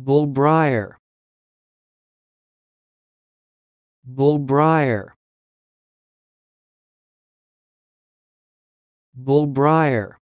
Bull brier, bull brier, bull brier.